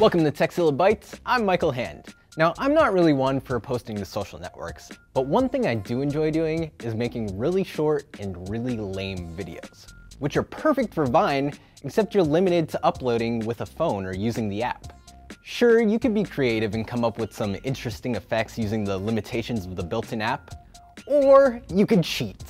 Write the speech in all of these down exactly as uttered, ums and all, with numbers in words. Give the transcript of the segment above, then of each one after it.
Welcome to Tekzilla Bites, I'm Michael Hand. Now, I'm not really one for posting to social networks, but one thing I do enjoy doing is making really short and really lame videos, which are perfect for Vine, except you're limited to uploading with a phone or using the app. Sure, you can be creative and come up with some interesting effects using the limitations of the built-in app, or you can cheat.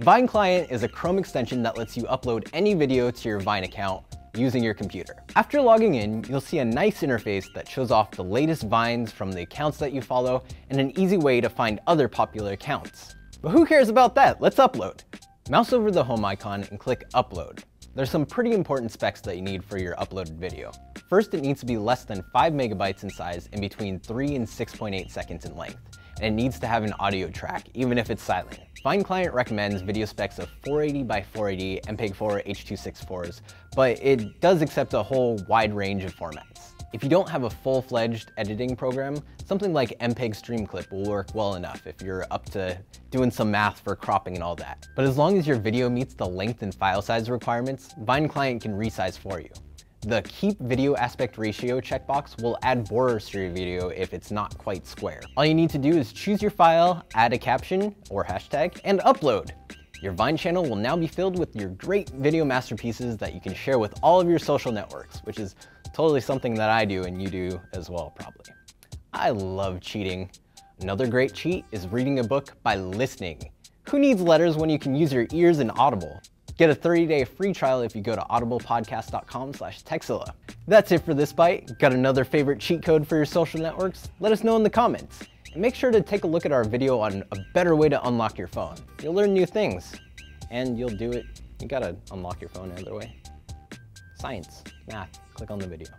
Vine Client is a Chrome extension that lets you upload any video to your Vine account using your computer. After logging in, you'll see a nice interface that shows off the latest Vines from the accounts that you follow and an easy way to find other popular accounts. But who cares about that? Let's upload. Mouse over the home icon and click upload. There's some pretty important specs that you need for your uploaded video. First, it needs to be less than five megabytes in size and between three and six point eight seconds in length. And it needs to have an audio track, even if it's silent. Vine Client recommends video specs of four eighty by four eighty M P E G four H two sixty-fours, but it does accept a whole wide range of formats. If you don't have a full-fledged editing program, something like M P E G Streamclip will work well enough if you're up to doing some math for cropping and all that. But as long as your video meets the length and file size requirements, Vine Client can resize for you. The Keep Video Aspect Ratio checkbox will add borders to your video if it's not quite square. All you need to do is choose your file, add a caption or hashtag, and upload. Your Vine channel will now be filled with your great video masterpieces that you can share with all of your social networks, which is totally something that I do and you do as well, probably. I love cheating. Another great cheat is reading a book by listening. Who needs letters when you can use your ears in Audible? Get a thirty day free trial if you go to audible podcast dot com slash Tekzilla. That's it for this bite. Got another favorite cheat code for your social networks? Let us know in the comments. And make sure to take a look at our video on a better way to unlock your phone. You'll learn new things. And you'll do it. You gotta unlock your phone another way. Science, math, click on the video.